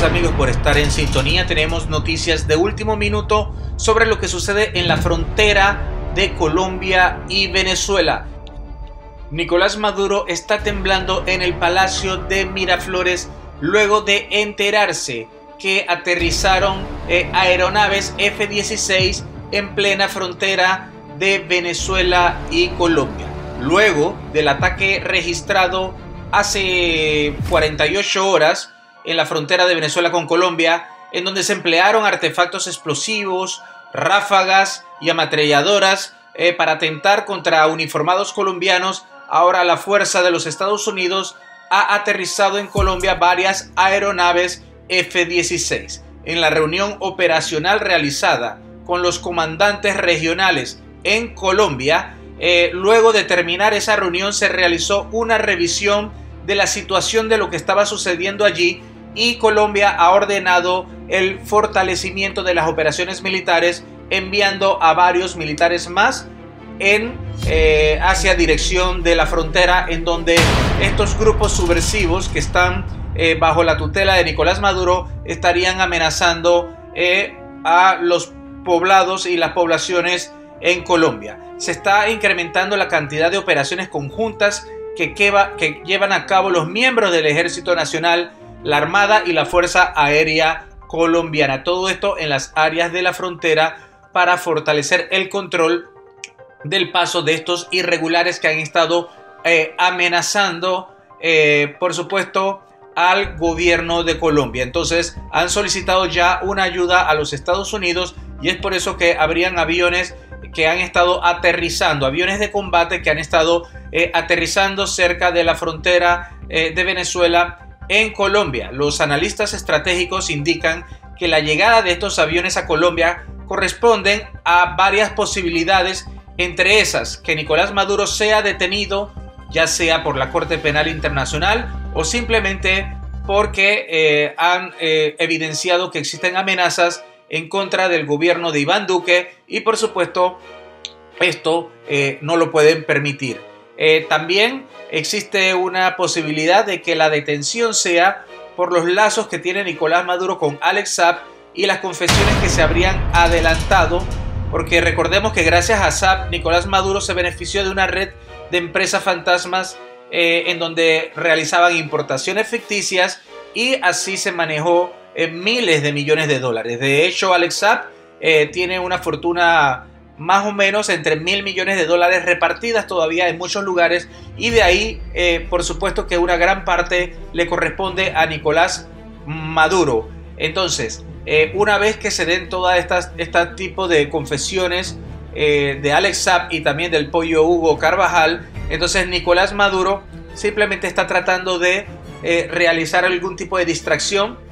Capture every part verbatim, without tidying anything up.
gracias amigos por estar en sintonía. Tenemos noticias de último minuto sobre lo que sucede en la frontera de Colombia y Venezuela. Nicolás Maduro está temblando en el Palacio de Miraflores luego de enterarse que aterrizaron eh, aeronaves F dieciséis en plena frontera de Venezuela y Colombia. Luego del ataque registrado hace cuarenta y ocho horas en la frontera de Venezuela con Colombia, en donde se emplearon artefactos explosivos, ráfagas y ametralladoras eh, para atentar contra uniformados colombianos, ahora la fuerza de los Estados Unidos ha aterrizado en Colombia varias aeronaves F dieciséis. En la reunión operacional realizada con los comandantes regionales en Colombia, eh, luego de terminar esa reunión se realizó una revisión de la situación de lo que estaba sucediendo allí, y Colombia ha ordenado el fortalecimiento de las operaciones militares, enviando a varios militares más en, eh, hacia dirección de la frontera, en donde estos grupos subversivos que están eh, bajo la tutela de Nicolás Maduro estarían amenazando eh, a los poblados y las poblaciones en Colombia. Se está incrementando la cantidad de operaciones conjuntas que, queva, que llevan a cabo los miembros del Ejército Nacional, la Armada y la Fuerza Aérea Colombiana. Todo esto en las áreas de la frontera para fortalecer el control del paso de estos irregulares que han estado eh, amenazando, eh, por supuesto, al gobierno de Colombia. Entonces han solicitado ya una ayuda a los Estados Unidos, y es por eso que habrían aviones que han estado aterrizando, aviones de combate que han estado eh, aterrizando cerca de la frontera eh, de Venezuela en Colombia. Los analistas estratégicos indican que la llegada de estos aviones a Colombia corresponden a varias posibilidades, entre esas que Nicolás Maduro sea detenido, ya sea por la Corte Penal Internacional o simplemente porque eh, han eh, evidenciado que existen amenazas en contra del gobierno de Iván Duque, y por supuesto esto eh, no lo pueden permitir. Eh, también existe una posibilidad de que la detención sea por los lazos que tiene Nicolás Maduro con Alex Saab y las confesiones que se habrían adelantado, porque recordemos que gracias a Saab Nicolás Maduro se benefició de una red de empresas fantasmas eh, en donde realizaban importaciones ficticias, y así se manejó miles de millones de dólares. De hecho, Alex Saab eh, tiene una fortuna más o menos entre mil millones de dólares repartidas todavía en muchos lugares, y de ahí eh, por supuesto que una gran parte le corresponde a Nicolás Maduro. Entonces eh, una vez que se den todas estas este tipo de confesiones eh, de Alex Saab y también del pollo Hugo Carvajal, entonces Nicolás Maduro simplemente está tratando de eh, realizar algún tipo de distracción,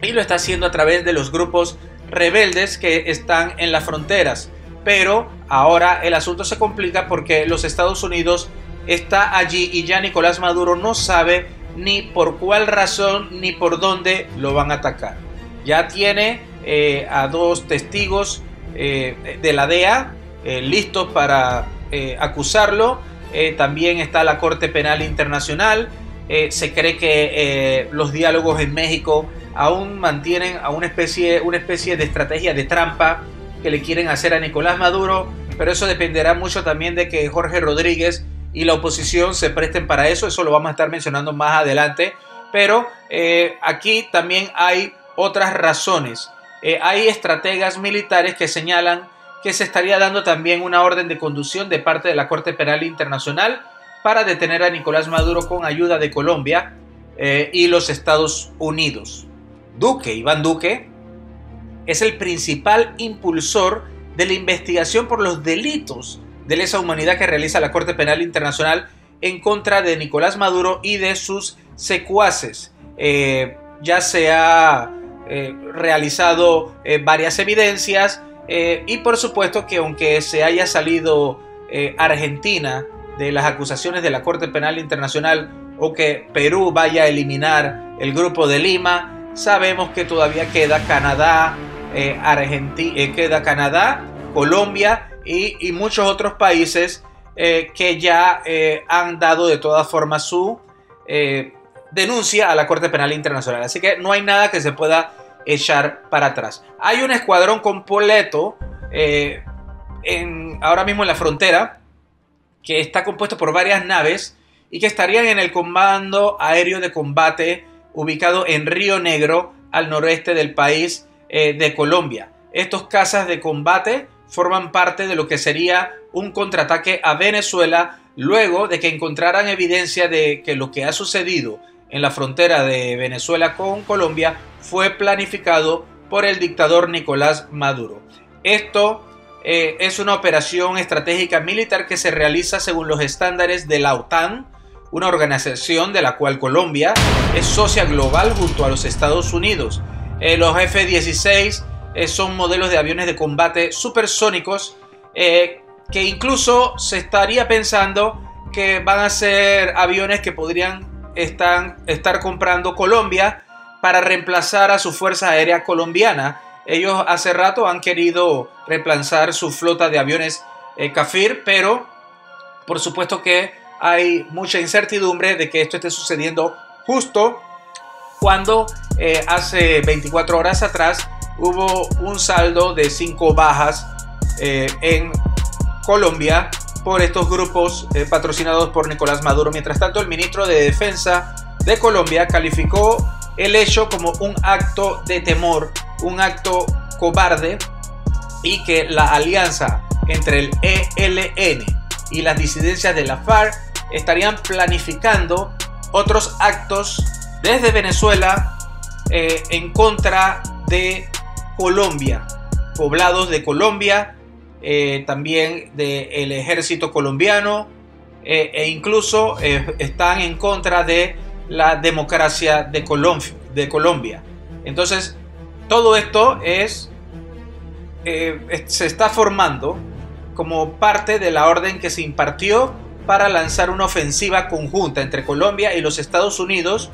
y lo está haciendo a través de los grupos rebeldes que están en las fronteras. Pero ahora el asunto se complica porque los Estados Unidos está allí, y ya Nicolás Maduro no sabe ni por cuál razón ni por dónde lo van a atacar. Ya tiene eh, a dos testigos eh, de la D E A eh, listos para eh, acusarlo. Eh, también está la Corte Penal Internacional. Eh, se cree que eh, los diálogos en México aún mantienen a una especie, una especie de estrategia de trampa que le quieren hacer a Nicolás Maduro, pero eso dependerá mucho también de que Jorge Rodríguez y la oposición se presten para eso. Eso lo vamos a estar mencionando más adelante, pero eh, aquí también hay otras razones. Eh, hay estrategas militares que señalan que se estaría dando también una orden de conducción de parte de la Corte Penal Internacional para detener a Nicolás Maduro con ayuda de Colombia eh, y los Estados Unidos. Duque, Iván Duque, es el principal impulsor de la investigación por los delitos de lesa humanidad que realiza la Corte Penal Internacional en contra de Nicolás Maduro y de sus secuaces. Eh, ya se ha eh, realizado eh, varias evidencias eh, y por supuesto que aunque se haya salido eh, Argentina de las acusaciones de la Corte Penal Internacional, o que Perú vaya a eliminar el Grupo de Lima, sabemos que todavía queda Canadá, eh, Argentina, eh, queda Canadá, Colombia y, y muchos otros países eh, que ya eh, han dado de todas formas su eh, denuncia a la Corte Penal Internacional. Así que no hay nada que se pueda echar para atrás. Hay un escuadrón completo eh, en, ahora mismo en la frontera, que está compuesto por varias naves y que estarían en el Comando Aéreo de Combate ubicado en Río Negro, al noreste del país eh, de Colombia. Estos cazas de combate forman parte de lo que sería un contraataque a Venezuela luego de que encontraran evidencia de que lo que ha sucedido en la frontera de Venezuela con Colombia fue planificado por el dictador Nicolás Maduro. Esto eh, es una operación estratégica militar que se realiza según los estándares de la OTAN, una organización de la cual Colombia es socia global junto a los Estados Unidos. Eh, los F dieciséis eh, son modelos de aviones de combate supersónicos eh, que incluso se estaría pensando que van a ser aviones que podrían estar, estar comprando Colombia para reemplazar a su Fuerza Aérea Colombiana. Ellos hace rato han querido reemplazar su flota de aviones eh, Kfir, pero por supuesto que hay mucha incertidumbre de que esto esté sucediendo justo cuando eh, hace veinticuatro horas atrás hubo un saldo de cinco bajas eh, en Colombia por estos grupos eh, patrocinados por Nicolás Maduro. Mientras tanto, el ministro de Defensa de Colombia calificó el hecho como un acto de temor, un acto cobarde, y que la alianza entre el E L N y las disidencias de la FARC estarían planificando otros actos desde Venezuela eh, en contra de Colombia, poblados de Colombia, eh, también del ejército colombiano eh, e incluso eh, están en contra de la democracia de Colombia, de Colombia. Entonces, todo esto es eh, se está formando como parte de la orden que se impartió para lanzar una ofensiva conjunta entre Colombia y los Estados Unidos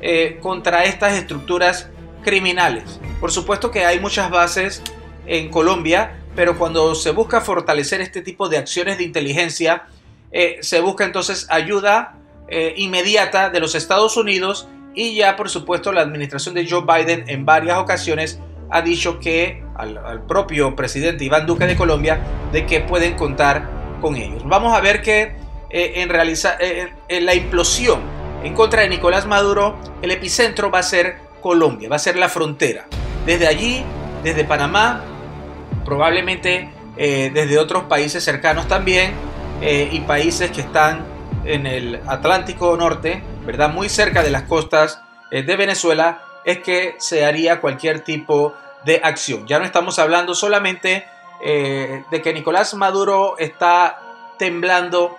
eh, contra estas estructuras criminales. Por supuesto que hay muchas bases en Colombia, pero cuando se busca fortalecer este tipo de acciones de inteligencia, eh, se busca entonces ayuda eh, inmediata de los Estados Unidos, y ya por supuesto la administración de Joe Biden en varias ocasiones ha dicho que al, al propio presidente Iván Duque de Colombia de que pueden contar con ellos. Vamos a ver que eh, en, realiza, eh, en la implosión en contra de Nicolás Maduro, el epicentro va a ser Colombia, va a ser la frontera. Desde allí, desde Panamá, probablemente eh, desde otros países cercanos también eh, y países que están en el Atlántico Norte, ¿verdad? Muy cerca de las costas eh, de Venezuela, es que se haría cualquier tipo de acción. Ya no estamos hablando solamente eh, de que Nicolás Maduro está temblando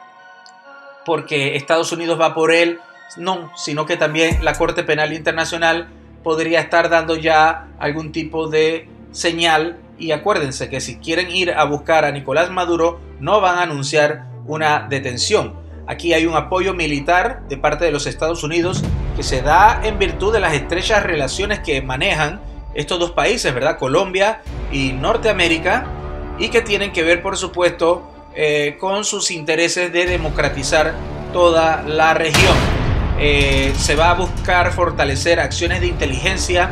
porque Estados Unidos va por él, no, sino que también la Corte Penal Internacional podría estar dando ya algún tipo de señal, y acuérdense que si quieren ir a buscar a Nicolás Maduro no van a anunciar una detención. Aquí hay un apoyo militar de parte de los Estados Unidos que se da en virtud de las estrechas relaciones que manejan estos dos países, ¿verdad? Colombia y Norteamérica, y que tienen que ver, por supuesto, eh, con sus intereses de democratizar toda la región. Eh, se va a buscar fortalecer acciones de inteligencia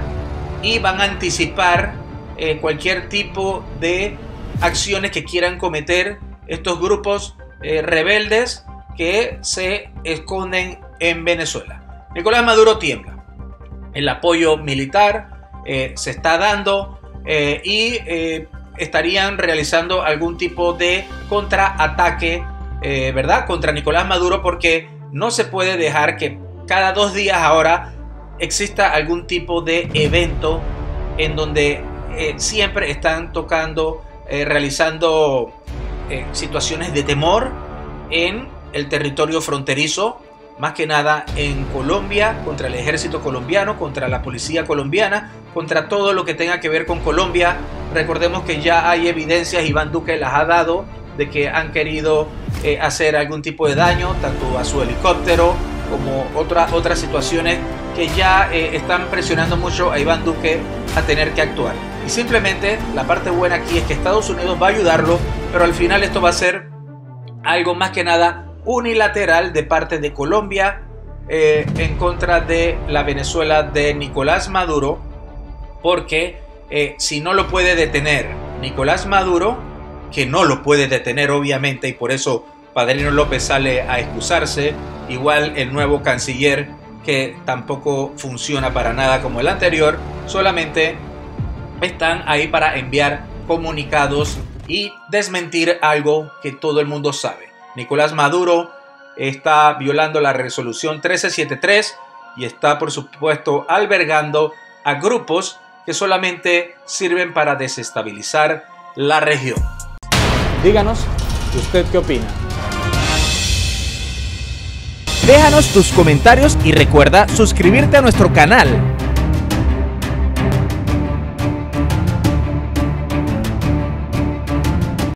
y van a anticipar eh, cualquier tipo de acciones que quieran cometer estos grupos eh, rebeldes que se esconden en Venezuela. Nicolás Maduro tiembla, el apoyo militar eh, se está dando eh, y eh, estarían realizando algún tipo de contraataque, eh, ¿verdad? Contra Nicolás Maduro, porque no se puede dejar que cada dos días ahora exista algún tipo de evento en donde eh, siempre están tocando, eh, realizando eh, situaciones de temor en el territorio fronterizo. Más que nada en Colombia, contra el ejército colombiano, contra la policía colombiana, contra todo lo que tenga que ver con Colombia. Recordemos que ya hay evidencias, Iván Duque las ha dado, de que han querido eh, hacer algún tipo de daño, tanto a su helicóptero como otra, otras situaciones que ya eh, están presionando mucho a Iván Duque a tener que actuar. Y simplemente la parte buena aquí es que Estados Unidos va a ayudarlo, pero al final esto va a ser algo más que nada unilateral de parte de Colombia, eh, en contra de la Venezuela de Nicolás Maduro, porque eh, si no lo puede detener Nicolás Maduro, que no lo puede detener obviamente, y por eso Padrino López sale a excusarse, igual el nuevo canciller, que tampoco funciona para nada como el anterior, solamente están ahí para enviar comunicados y desmentir algo que todo el mundo sabe. Nicolás Maduro está violando la resolución trece setenta y tres y está, por supuesto, albergando a grupos que solamente sirven para desestabilizar la región. Díganos, ¿usted qué opina? Déjanos tus comentarios y recuerda suscribirte a nuestro canal.